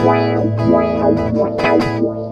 Wow, wow, wow, wow.